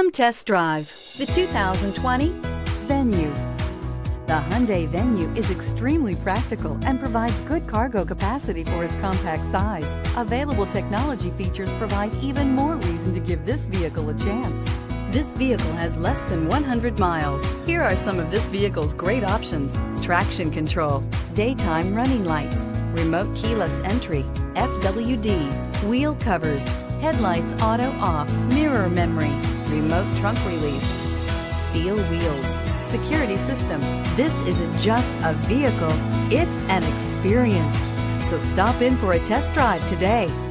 Come test drive the 2020 Venue. The Hyundai Venue is extremely practical and provides good cargo capacity for its compact size. Available technology features provide even more reason to give this vehicle a chance. This vehicle has less than 100 miles. Here are some of this vehicle's great options: traction control, daytime running lights, remote keyless entry, FWD, wheel covers, headlights auto off, mirror memory, remote trunk release, steel wheels, security system. This isn't just a vehicle, it's an experience. So stop in for a test drive today.